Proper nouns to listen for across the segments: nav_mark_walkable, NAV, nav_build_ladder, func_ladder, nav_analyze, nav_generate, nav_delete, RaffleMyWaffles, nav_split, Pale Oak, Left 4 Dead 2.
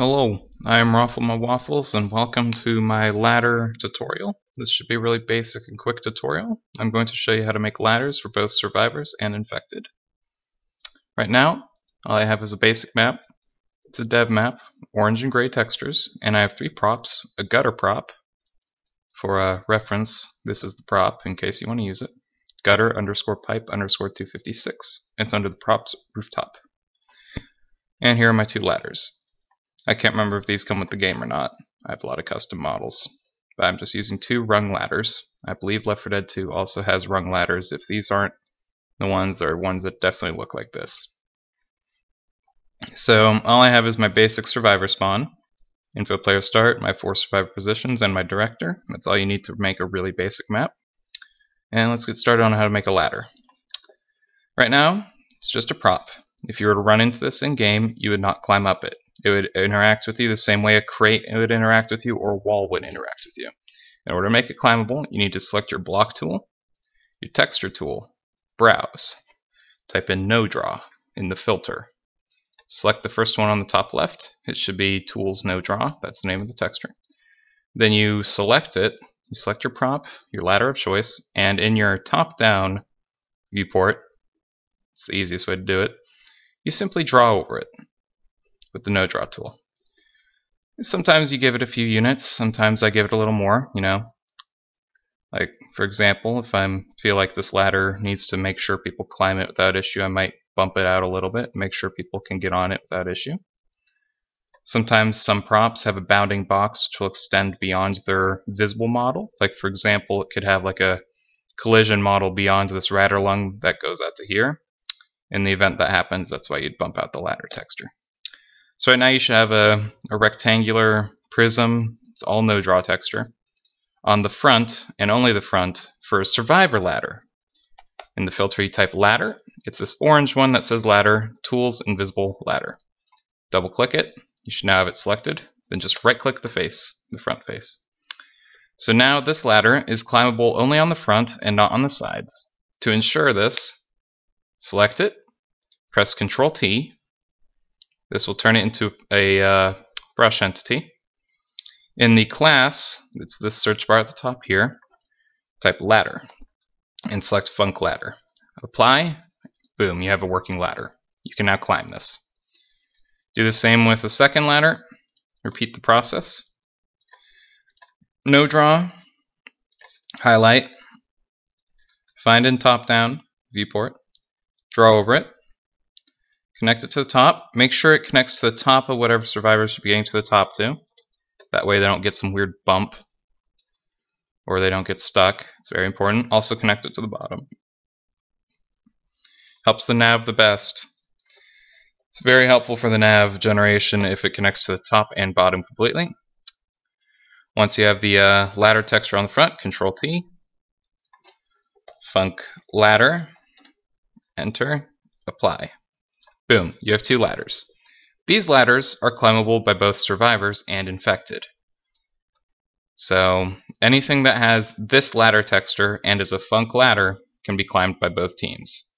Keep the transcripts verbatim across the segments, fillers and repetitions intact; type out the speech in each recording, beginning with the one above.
Hello, I'm RaffleMyWaffles and welcome to my ladder tutorial. This should be a really basic and quick tutorial. I'm going to show you how to make ladders for both survivors and infected. Right now, all I have is a basic map. It's a dev map, orange and gray textures, and I have three props, a gutter prop. For uh, reference, this is the prop in case you want to use it. Gutter underscore pipe underscore two fifty-six. It's under the props rooftop. And here are my two ladders. I can't remember if these come with the game or not. I have a lot of custom models. But I'm just using two rung ladders. I believe Left four Dead two also has rung ladders. If these aren't the ones, there are ones that definitely look like this. So all I have is my basic survivor spawn, info player start, my four survivor positions, and my director. That's all you need to make a really basic map. And let's get started on how to make a ladder. Right now, it's just a prop. If you were to run into this in game, you would not climb up it. It would interact with you the same way a crate would interact with you or a wall would interact with you. In order to make it climbable, you need to select your block tool, your texture tool, browse, type in no draw in the filter. Select the first one on the top left. It should be tools no draw. That's the name of the texture. Then you select it, you select your prop, your ladder of choice, and in your top down viewport, it's the easiest way to do it, you simply draw over it with the no draw tool. Sometimes you give it a few units, sometimes I give it a little more, you know. Like, for example, if I feel like this ladder needs to make sure people climb it without issue, I might bump it out a little bit, make sure people can get on it without issue. Sometimes some props have a bounding box which will extend beyond their visible model. Like, for example, it could have like a collision model beyond this ladder lung that goes out to here. In the event that happens, that's why you'd bump out the ladder texture. So right now you should have a, a rectangular prism, it's all no draw texture, on the front, and only the front, for a survivor ladder. In the filter you type ladder, it's this orange one that says ladder, tools, invisible ladder. Double click it, you should now have it selected, then just right click the face, the front face. So now this ladder is climbable only on the front and not on the sides. To ensure this, select it, press control T, this will turn it into a uh, brush entity. In the class, it's this search bar at the top here, type ladder and select func_ladder. Apply, boom, you have a working ladder. You can now climb this. Do the same with the second ladder, repeat the process. No draw, highlight, find in top down viewport, draw over it. Connect it to the top. Make sure it connects to the top of whatever survivors should be getting to the top to. That way they don't get some weird bump or they don't get stuck. It's very important. Also connect it to the bottom. Helps the nav the best. It's very helpful for the nav generation if it connects to the top and bottom completely. Once you have the uh, ladder texture on the front, control T, func ladder, enter, apply. Boom, you have two ladders. These ladders are climbable by both survivors and infected. So anything that has this ladder texture and is a func ladder can be climbed by both teams.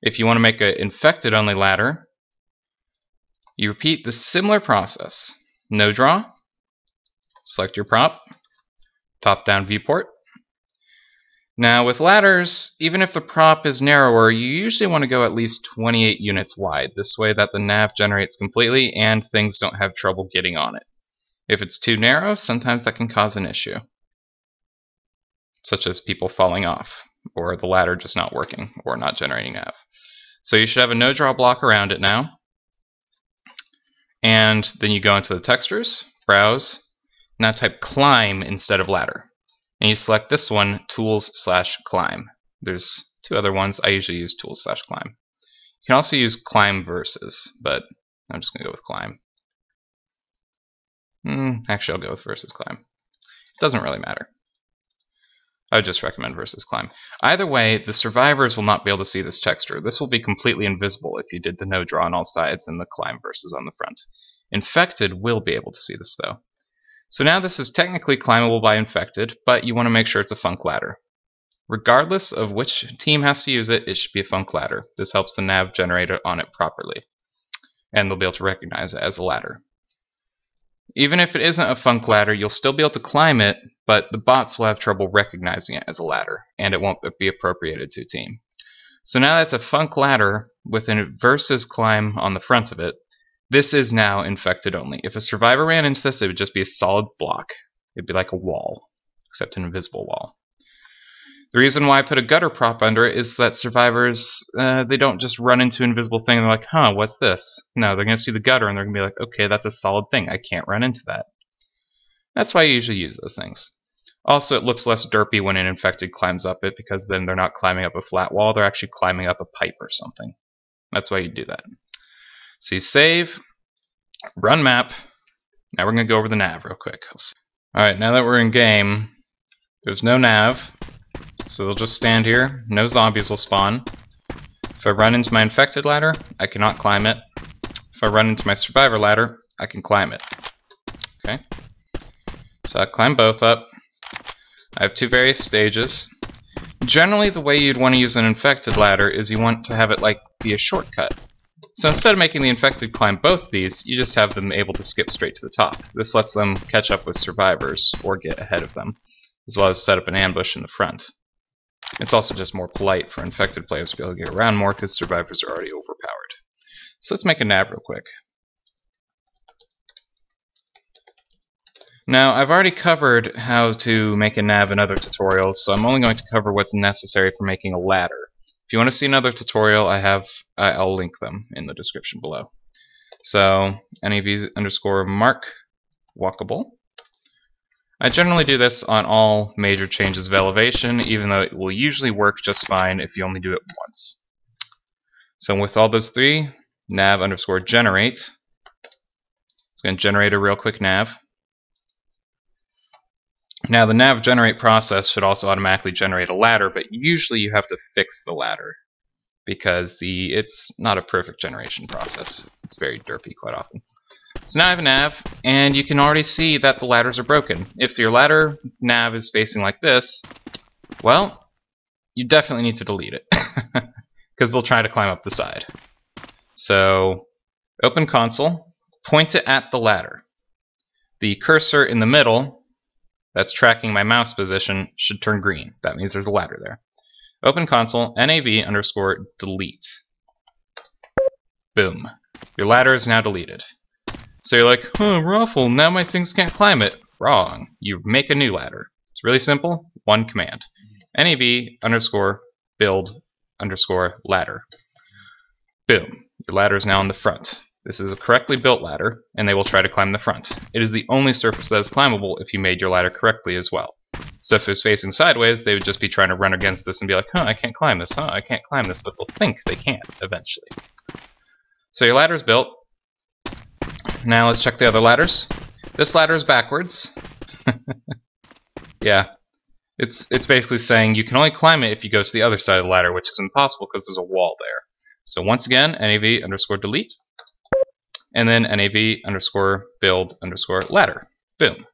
If you want to make an infected only ladder, you repeat the similar process. No draw, select your prop, top down viewport. Now with ladders, even if the prop is narrower, you usually want to go at least twenty-eight units wide. This way that the nav generates completely and things don't have trouble getting on it. If it's too narrow, sometimes that can cause an issue, such as people falling off, or the ladder just not working, or not generating nav. So you should have a no-draw block around it now. And then you go into the textures, browse, now type climb instead of ladder. And you select this one, tools slash climb. There's two other ones. I usually use tools slash climb. You can also use climb versus, but I'm just going to go with climb. Mm, actually, I'll go with versus climb. It doesn't really matter. I would just recommend versus climb. Either way, the survivors will not be able to see this texture. This will be completely invisible if you did the no draw on all sides and the climb versus on the front. Infected will be able to see this, though. So now this is technically climbable by infected, but you want to make sure it's a func ladder. Regardless of which team has to use it, it should be a func ladder. This helps the nav generate on it properly, and they'll be able to recognize it as a ladder. Even if it isn't a func ladder, you'll still be able to climb it, but the bots will have trouble recognizing it as a ladder, and it won't be appropriated to team. So now that's a func ladder with a versus climb on the front of it. This is now infected only. If a survivor ran into this, it would just be a solid block. It'd be like a wall, except an invisible wall. The reason why I put a gutter prop under it is that survivors, uh, they don't just run into an invisible thing and they're like, huh, what's this? No, they're going to see the gutter and they're going to be like, okay, that's a solid thing. I can't run into that. That's why I usually use those things. Also, it looks less derpy when an infected climbs up it, because then they're not climbing up a flat wall, they're actually climbing up a pipe or something. That's why you do that. So you save, run map. Now we're going to go over the nav real quick. Alright, now that we're in game, there's no nav. So they'll just stand here, no zombies will spawn. If I run into my infected ladder, I cannot climb it. If I run into my survivor ladder, I can climb it. Okay. So I climb both up. I have two various stages. Generally the way you'd want to use an infected ladder is you want to have it like be a shortcut. So instead of making the infected climb both these, you just have them able to skip straight to the top. This lets them catch up with survivors or get ahead of them, as well as set up an ambush in the front. It's also just more polite for infected players to be able to get around more because survivors are already overpowered. So let's make a nav real quick. Now, I've already covered how to make a nav in other tutorials, so I'm only going to cover what's necessary for making a ladder. If you want to see another tutorial, I have, I'll link them in the description below. So, nav underscore mark walkable. I generally do this on all major changes of elevation, even though it will usually work just fine if you only do it once. So with all those three, nav underscore generate. It's going to generate a real quick nav. Now the nav generate process should also automatically generate a ladder, but usually you have to fix the ladder because the it's not a perfect generation process. It's very derpy quite often. So now I have a nav, and you can already see that the ladders are broken. If your ladder nav is facing like this, well, you definitely need to delete it, because they'll try to climb up the side. So, open console, point it at the ladder. The cursor in the middle, that's tracking my mouse position, should turn green. That means there's a ladder there. Open console, nav underscore delete. Boom. Your ladder is now deleted. So you're like, huh, Raffle, now my things can't climb it. Wrong. You make a new ladder. It's really simple. One command. nav underscore build underscore ladder. Boom. Your ladder is now on the front. This is a correctly built ladder, and they will try to climb the front. It is the only surface that is climbable if you made your ladder correctly as well. So if it was facing sideways, they would just be trying to run against this and be like, huh, I can't climb this, huh, I can't climb this, but they'll think they can't eventually. So your ladder is built. Now let's check the other ladders. This ladder is backwards. Yeah. It's it's basically saying you can only climb it if you go to the other side of the ladder, which is impossible because there's a wall there. So once again, nav underscore delete, and then nav underscore build underscore ladder. Boom.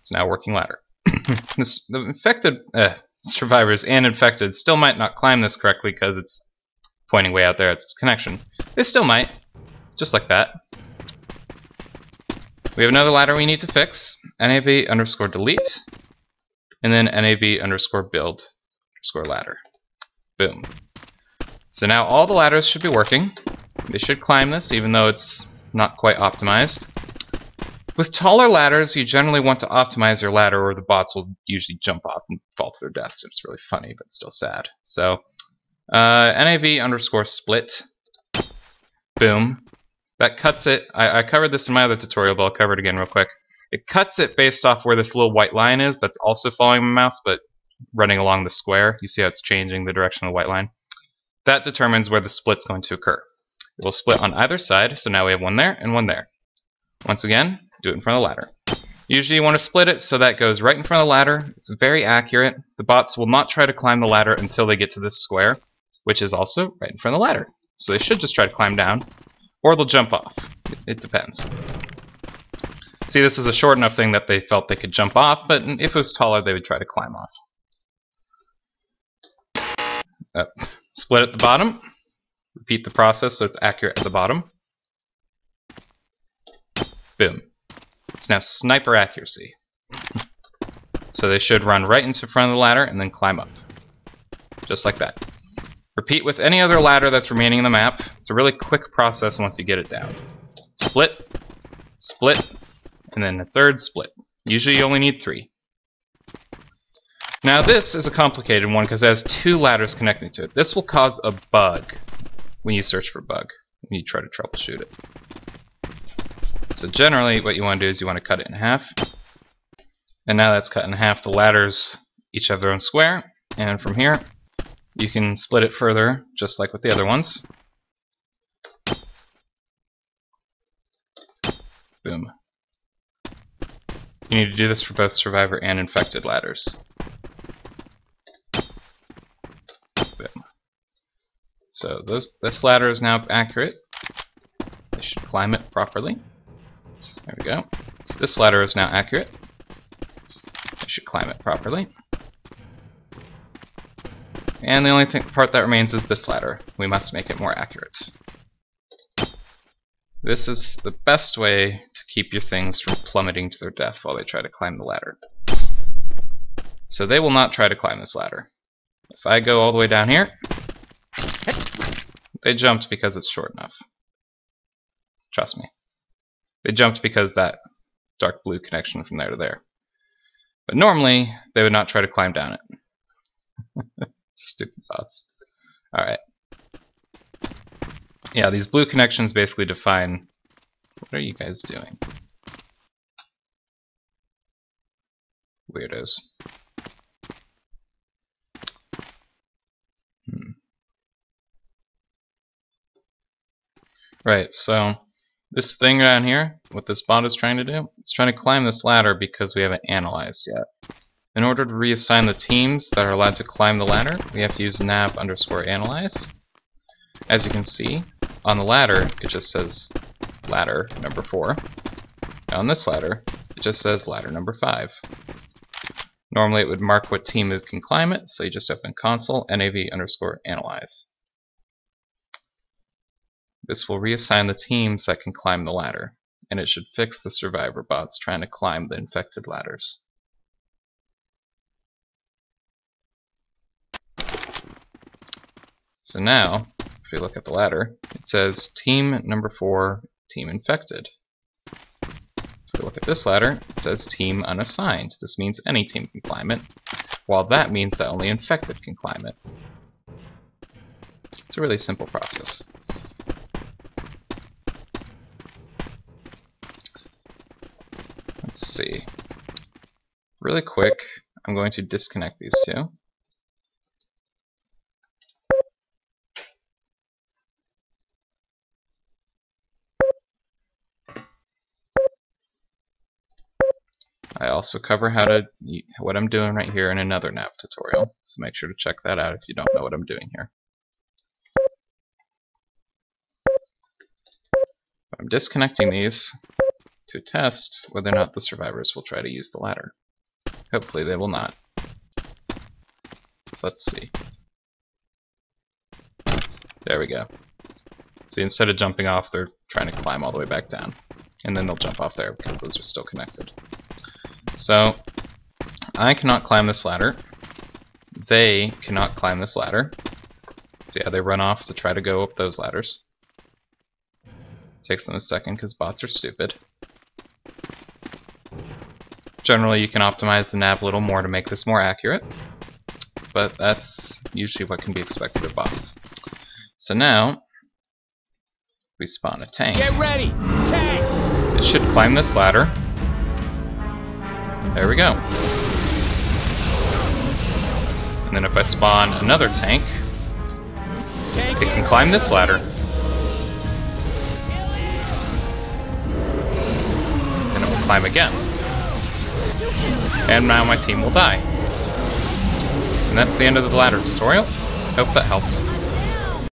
It's now a working ladder. This, the infected uh, survivors and infected still might not climb this correctly because it's pointing way out there. It's its connection. They still might. Just like that. We have another ladder we need to fix, nav underscore delete, and then nav underscore build underscore ladder. Boom. So now all the ladders should be working. They should climb this, even though it's not quite optimized. With taller ladders, you generally want to optimize your ladder, or the bots will usually jump off and fall to their deaths. It's really funny, but still sad. So, uh, nav underscore split. Boom. That cuts it. I, I covered this in my other tutorial, but I'll cover it again real quick. It cuts it based off where this little white line is that's also following my mouse, but running along the square. You see how it's changing the direction of the white line? That determines where the split's going to occur. It will split on either side, so now we have one there and one there. Once again, do it in front of the ladder. Usually you want to split it so that goes right in front of the ladder. It's very accurate. The bots will not try to climb the ladder until they get to this square, which is also right in front of the ladder. So they should just try to climb down. Or they'll jump off. It depends. See, this is a short enough thing that they felt they could jump off, but if it was taller, they would try to climb off. Oh. Split at the bottom. Repeat the process so it's accurate at the bottom. Boom. It's now sniper accuracy. So they should run right into front of the ladder and then climb up. Just like that. Repeat with any other ladder that's remaining in the map. It's a really quick process once you get it down. Split, split, and then a third split. Usually you only need three. Now this is a complicated one because it has two ladders connecting to it. This will cause a bug when you search for bug, when you try to troubleshoot it. So generally what you want to do is you want to cut it in half. And now that's cut in half, the ladders each have their own square. And from here, you can split it further, just like with the other ones. Boom. You need to do this for both survivor and infected ladders. Boom. So those, this ladder is now accurate. I should climb it properly. There we go. This ladder is now accurate. I should climb it properly. And the only thing, part that remains is this ladder. We must make it more accurate. This is the best way to keep your things from plummeting to their death while they try to climb the ladder. So they will not try to climb this ladder. If I go all the way down here, they jumped because it's short enough. Trust me. They jumped because that dark blue connection from there to there. But normally, they would not try to climb down it. Stupid bots. Alright. Yeah, these blue connections basically define... What are you guys doing? Weirdos. Hmm. Right, so... This thing down here, what this bot is trying to do, it's trying to climb this ladder because we haven't analyzed yet. In order to reassign the teams that are allowed to climb the ladder, we have to use nav underscore analyze. As you can see, on the ladder, it just says ladder number four. Now on this ladder, it just says ladder number five. Normally it would mark what team it can climb it, so you just open console, nav underscore analyze. This will reassign the teams that can climb the ladder, and it should fix the survivor bots trying to climb the infected ladders. So now, if we look at the ladder, it says team number four, team infected. If we look at this ladder, it says team unassigned. This means any team can climb it, while that means that only infected can climb it. It's a really simple process. Let's see. Really quick, I'm going to disconnect these two. I also cover how to what I'm doing right here in another nav tutorial, so make sure to check that out if you don't know what I'm doing here. I'm disconnecting these to test whether or not the survivors will try to use the ladder. Hopefully they will not. So let's see. There we go. See, instead of jumping off, they're trying to climb all the way back down. And then they'll jump off there because those are still connected. So, I cannot climb this ladder. They cannot climb this ladder. So yeah, they run off to try to go up those ladders. Takes them a second because bots are stupid. Generally, you can optimize the nav a little more to make this more accurate, but that's usually what can be expected of bots. So now, we spawn a tank. Get ready! Tank! It should climb this ladder. There we go. And then if I spawn another tank, tank it can climb this ladder. And it will climb again. And now my team will die. And that's the end of the ladder tutorial. Hope that helped.